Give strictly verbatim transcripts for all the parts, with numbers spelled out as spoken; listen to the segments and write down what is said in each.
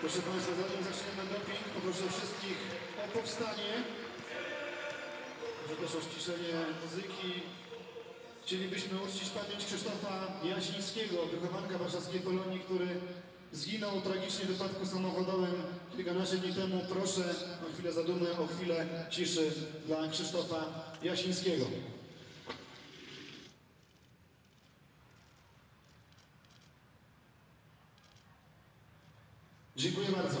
Proszę Państwa, zanim zaczniemy doping, poproszę wszystkich o powstanie. Proszę też o ściszenie muzyki. Chcielibyśmy uczcić pamięć Krzysztofa Jasińskiego, wychowanka warszawskiej Polonii, który zginął tragicznie w wypadku samochodowym kilkanaście dni temu. Proszę o chwilę zadumy, o chwilę ciszy dla Krzysztofa Jasińskiego. Dziękuję bardzo.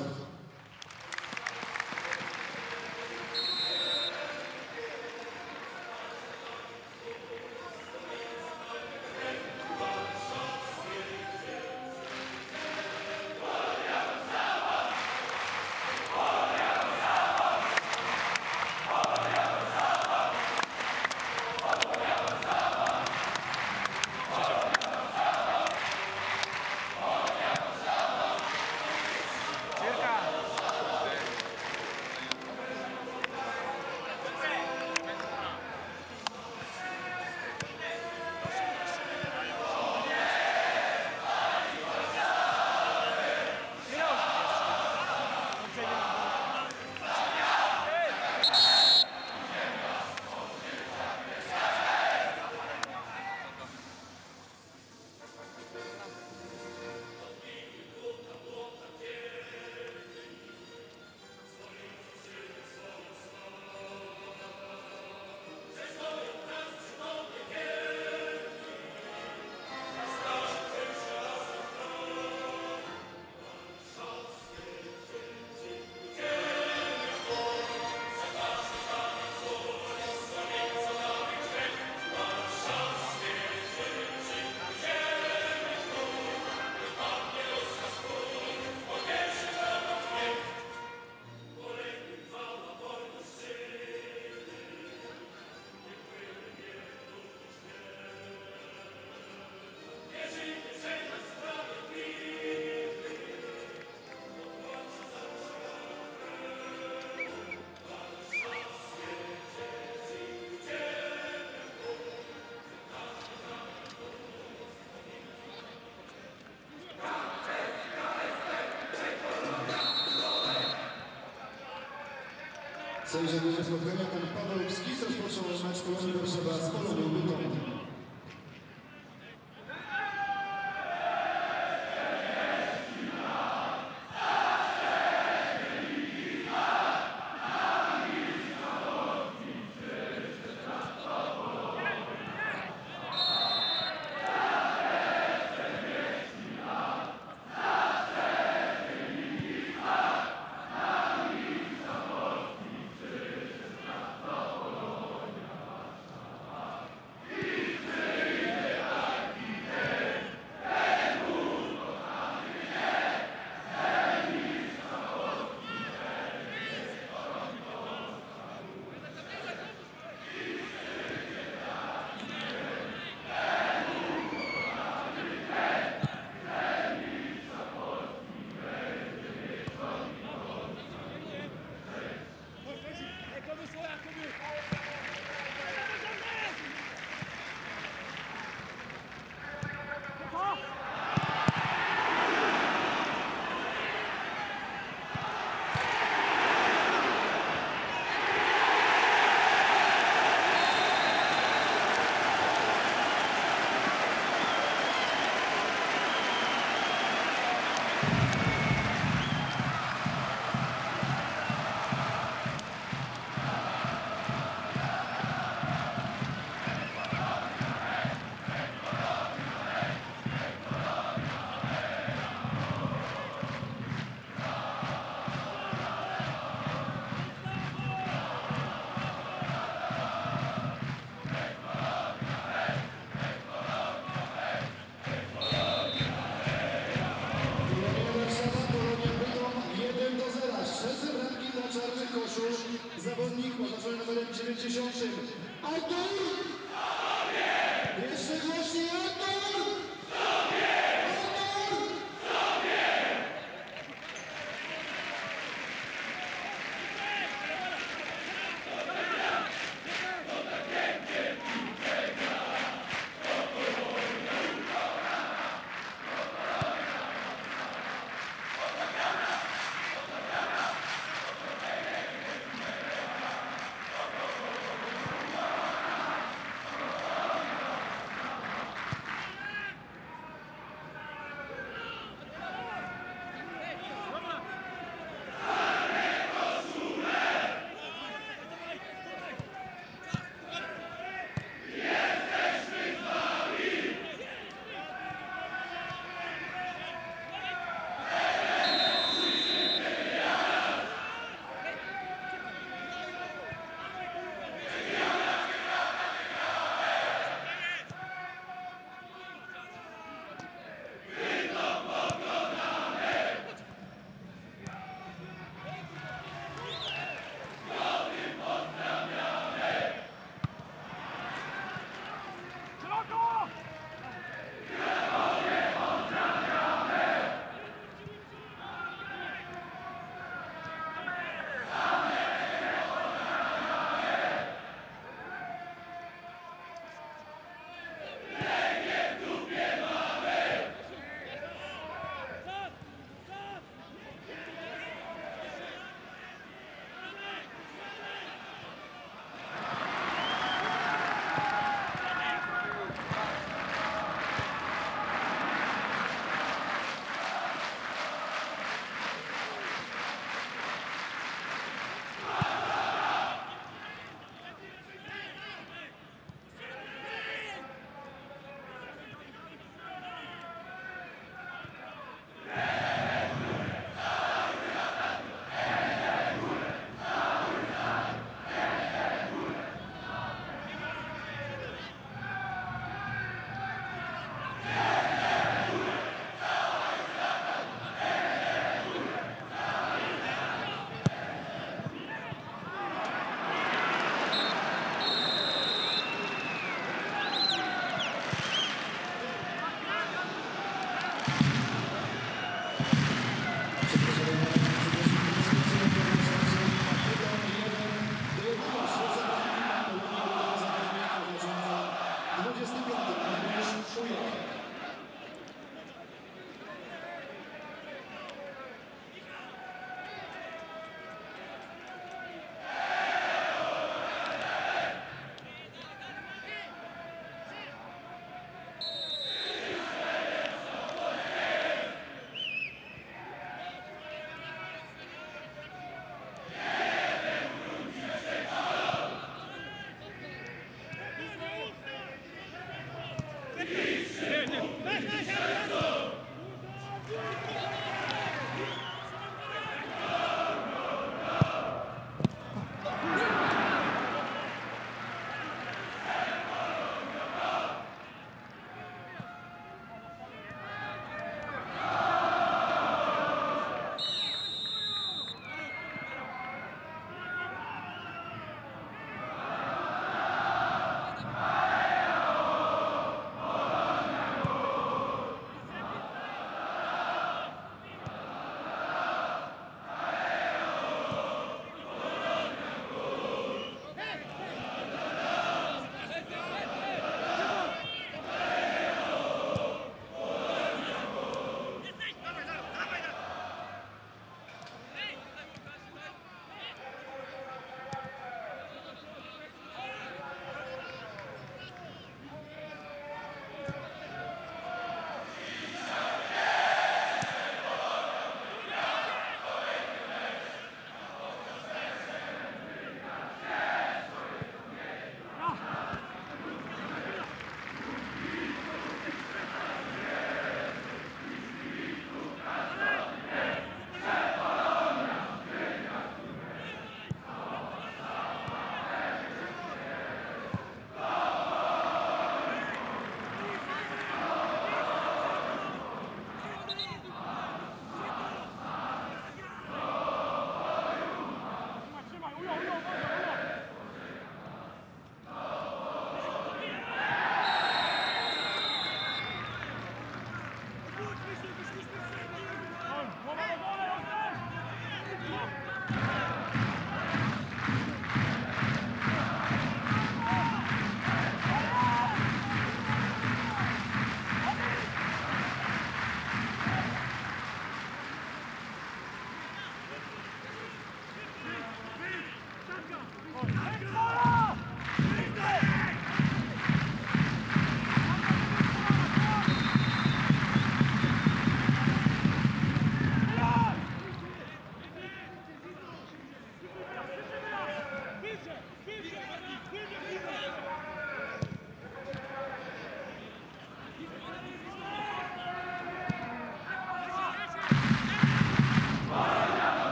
Sędzia będzie spotkania pan Paweł Pskis, rozpoczął mecz Polonii Warszawa z Polonią Bytom. Yeah.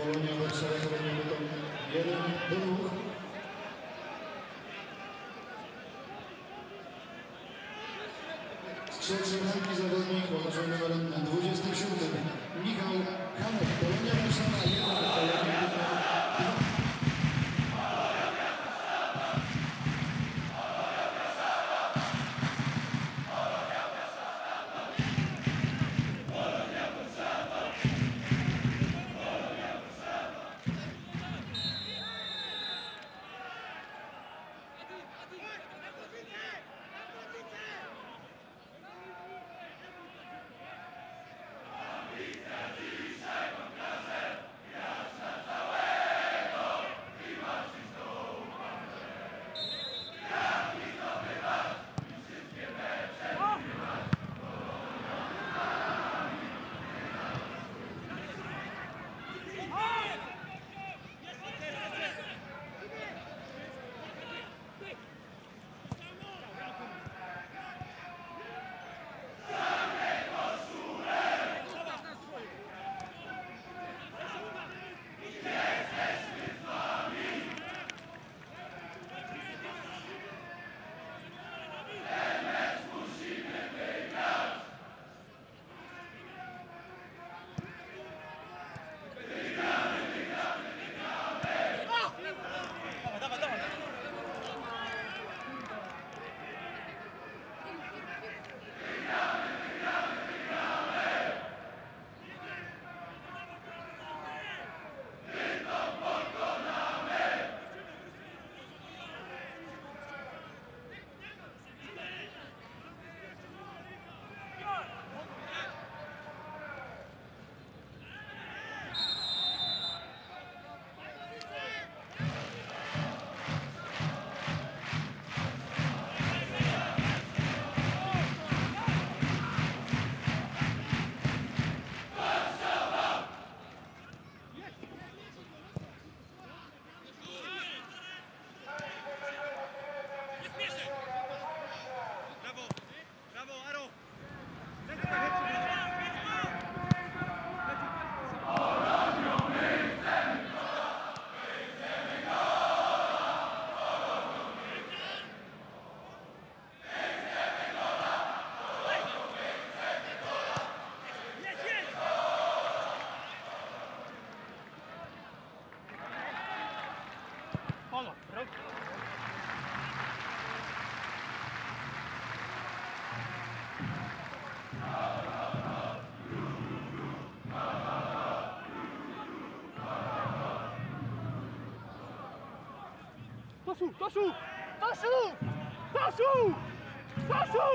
Polonia Warszawa, Polonia Beton jeden do dwóch. Z trzeciej ranki zawodnik podążał numerem dwudziesty siódmy. Michał Hanek, Polonia Warszawa jeden do dwóch. Taszu! Taszu! Taszu! Taszu! Taszu! Ej,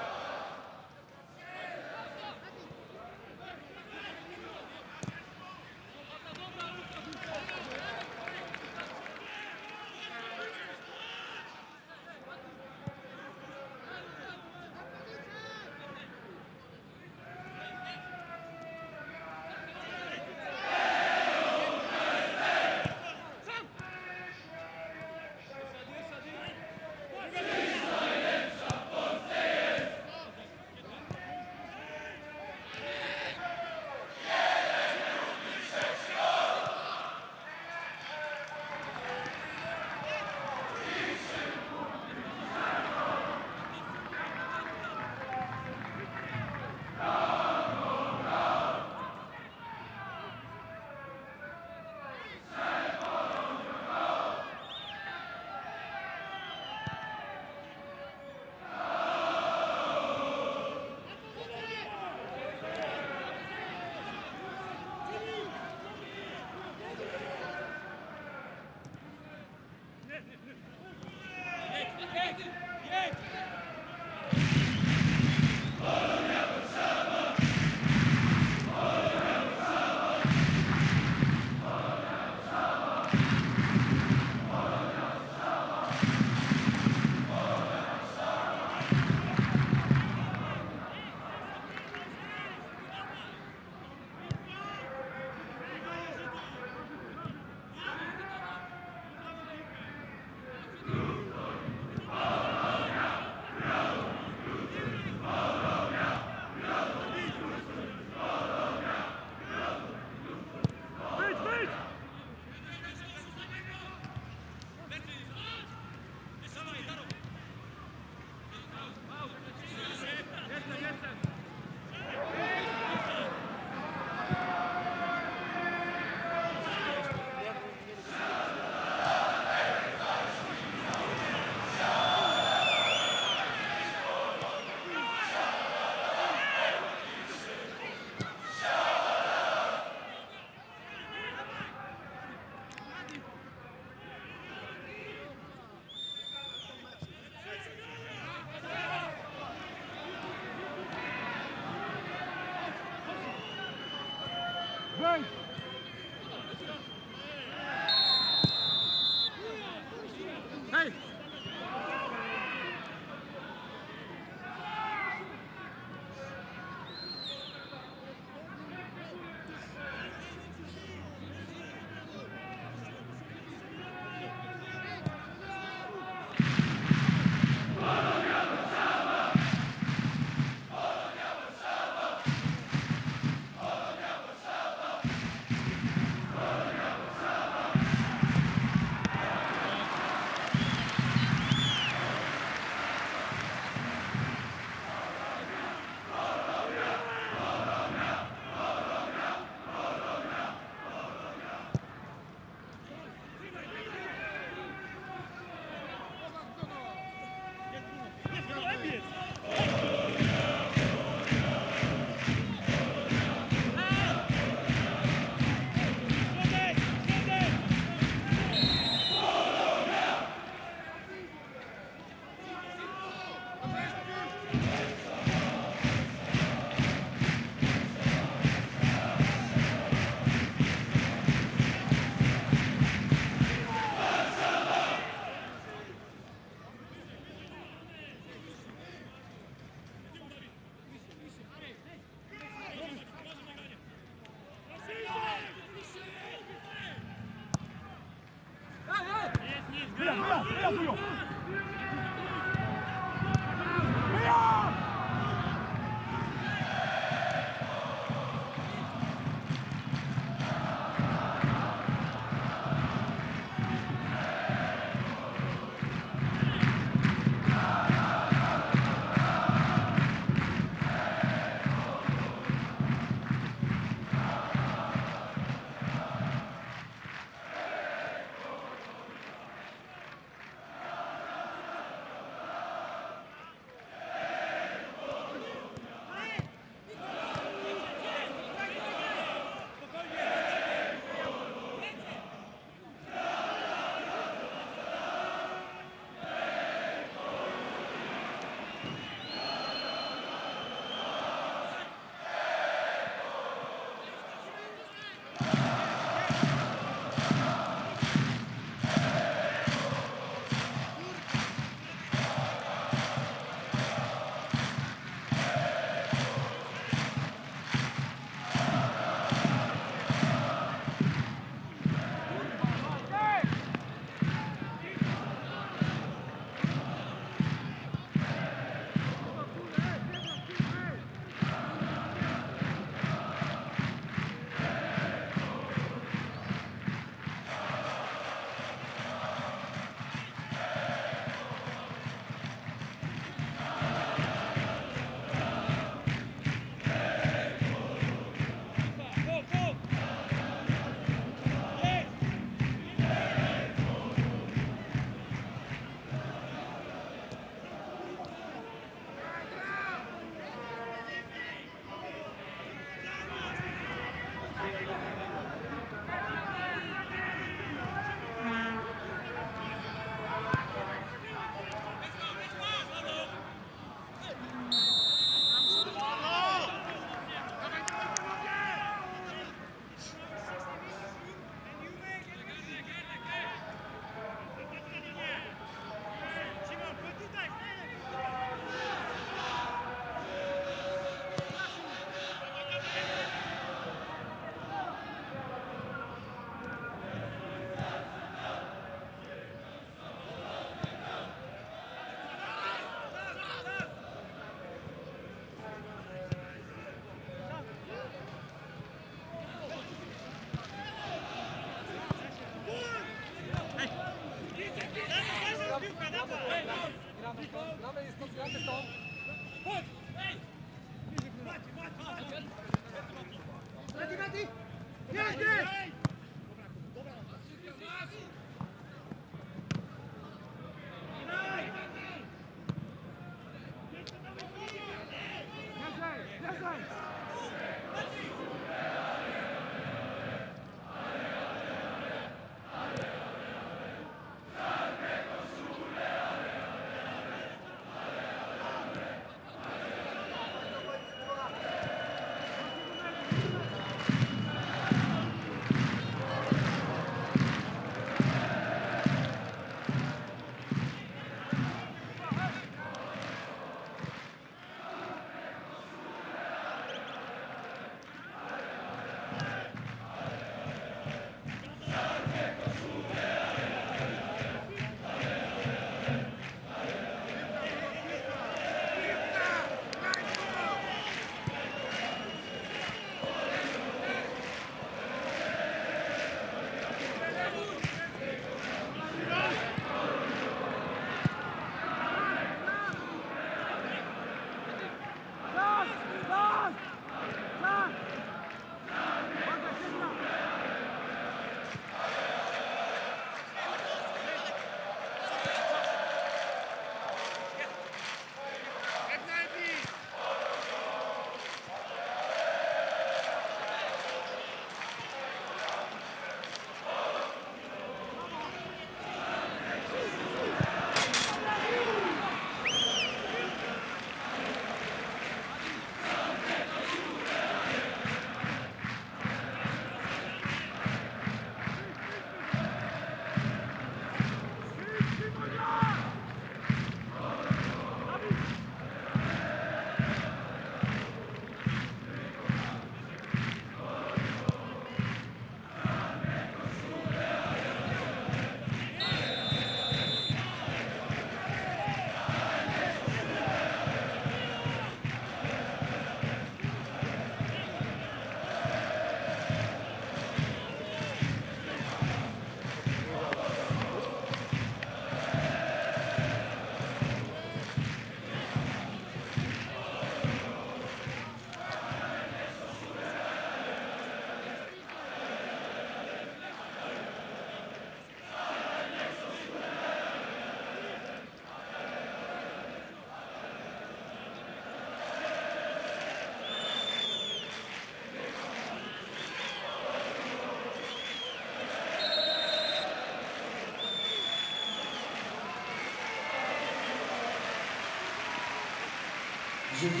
Do końca!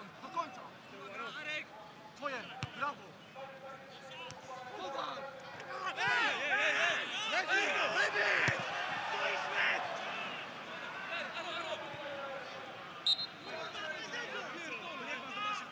Do końca! Arek! Twoje! Brawo! Chowaj! Ej! Ej! Ej! Lepiej! Lepiej! Stoiśmy! Alo, alo! Niech pan zobaczy w kamerze. Łączą nas tam.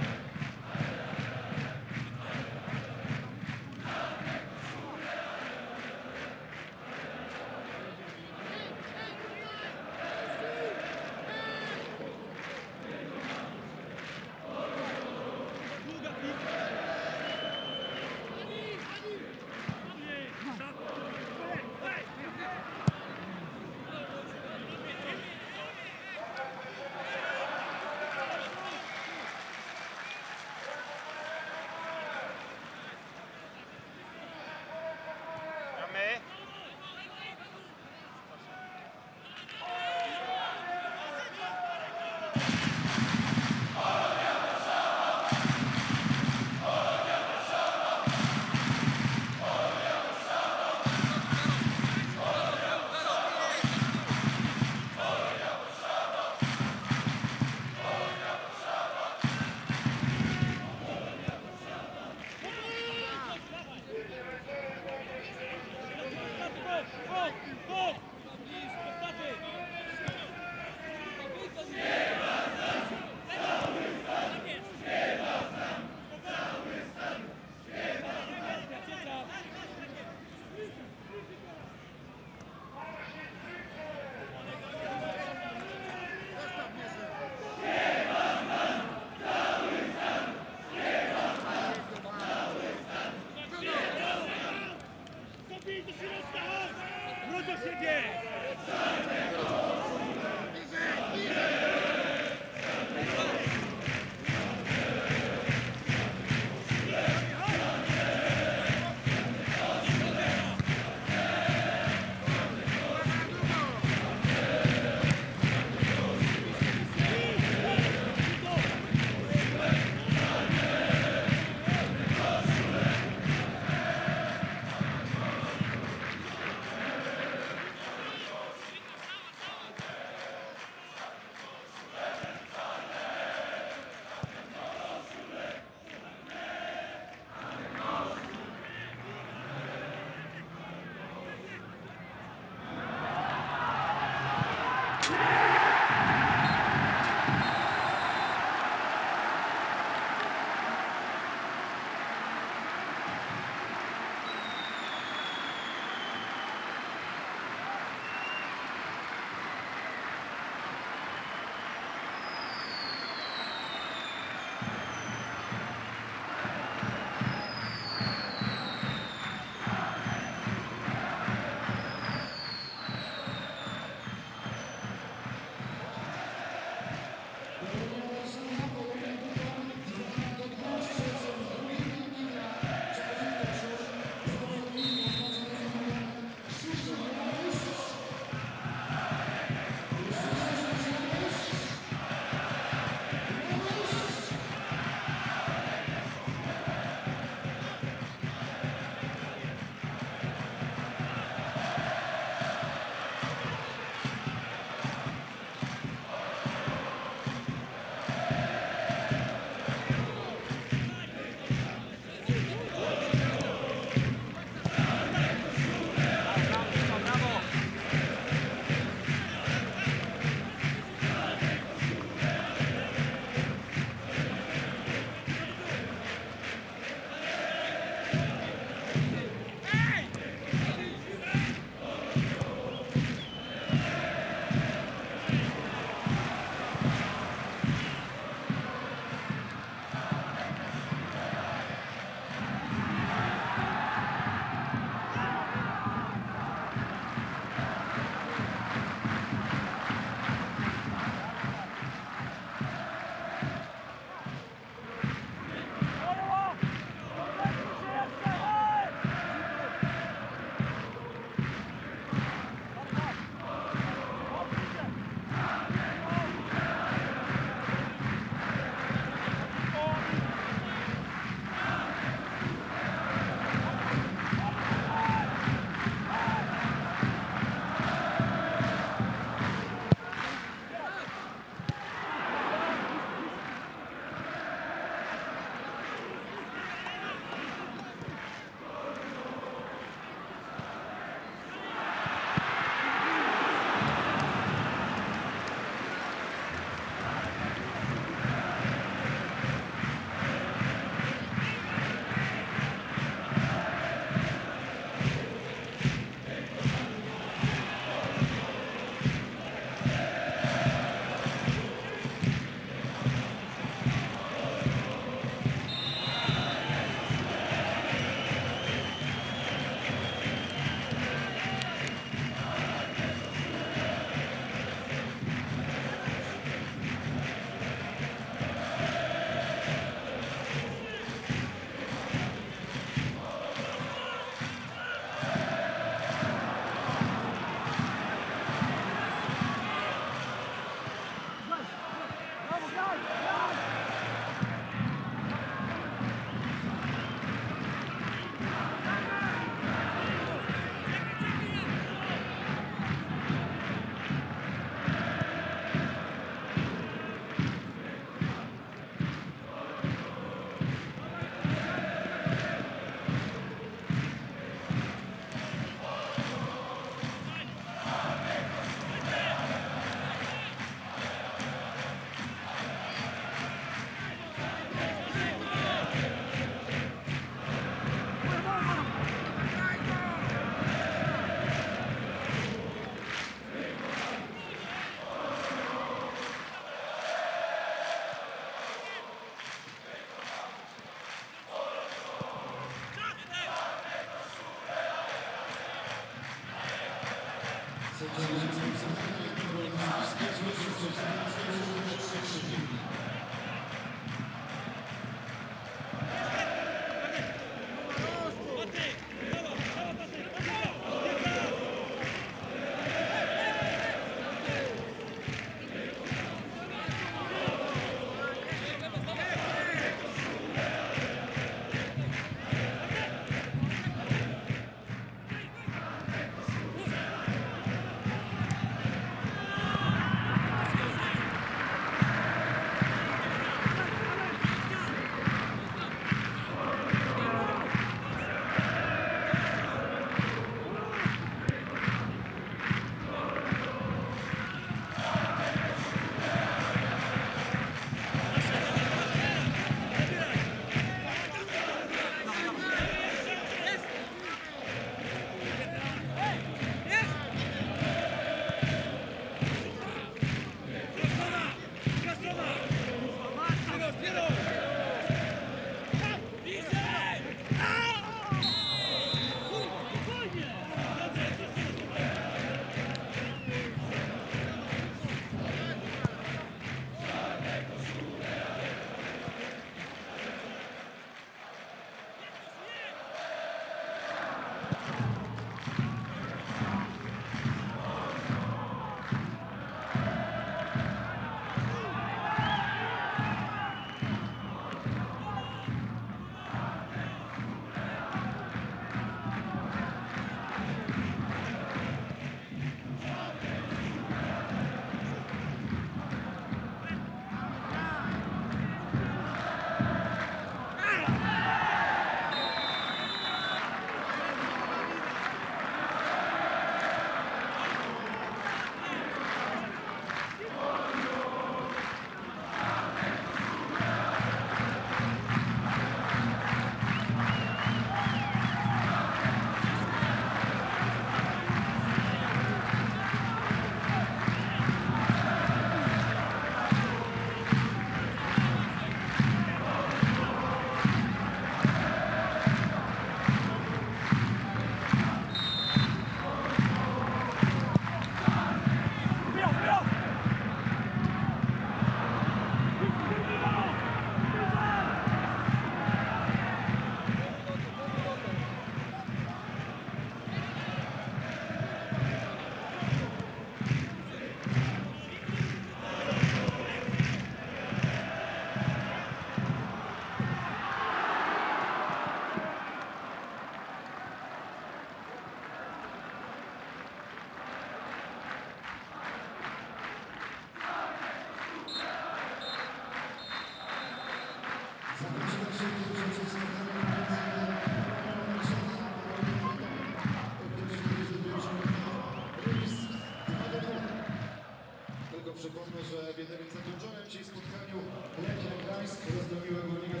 Przypomnę, że w jednym zakończonym dzisiaj spotkaniu Lechia Gdańsk rozbroniła górnika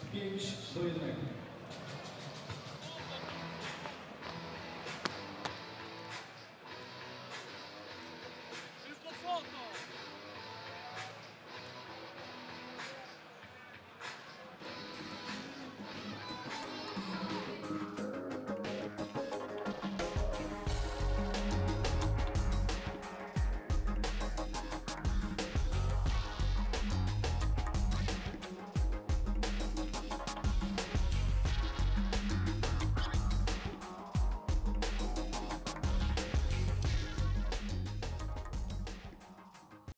z pięć do jeden.